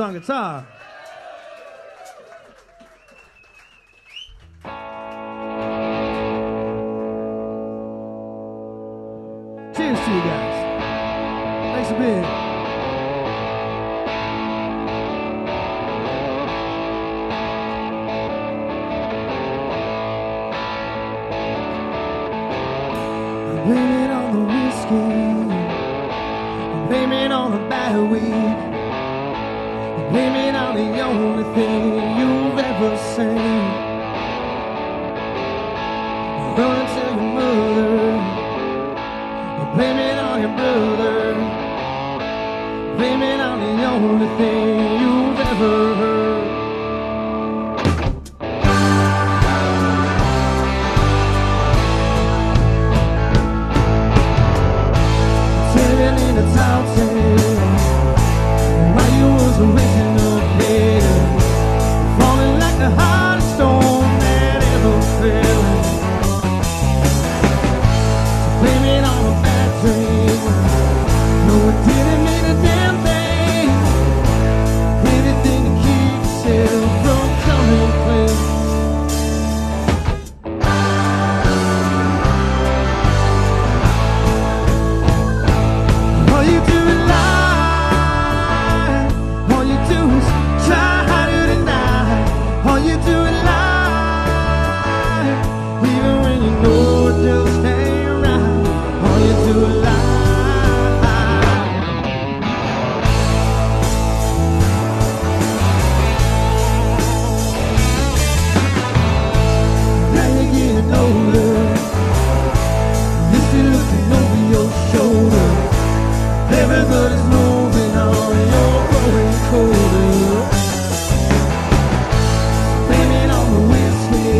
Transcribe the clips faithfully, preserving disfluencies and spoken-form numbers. On guitar. Cheers to you guys. Thanks for being here. Blame it on the whiskey, blame it on the bad weed, blame it on the only thing you've ever seen. Run to your mother, blame it on your brother, blame it on the only thing you've ever heard. Sitting in a fountain while you was amazing. Everybody's moving on, you're growing colder. Blame it on the whiskey,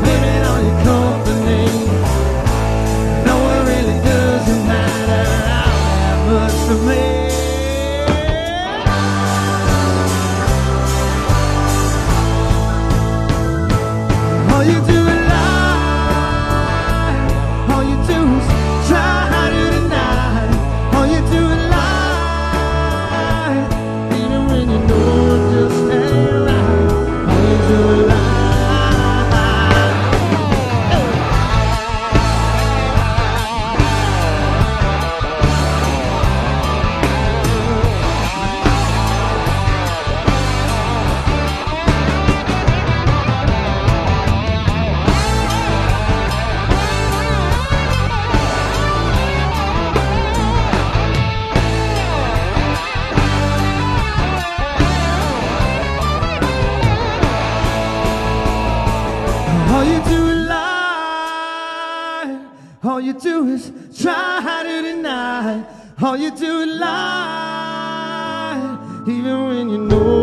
blame it on your company. No, it really doesn't matter all that much to me. All you do is lie, all you do is try. All you do is lie, all you do is try to deny, all you do is lie, even when you know.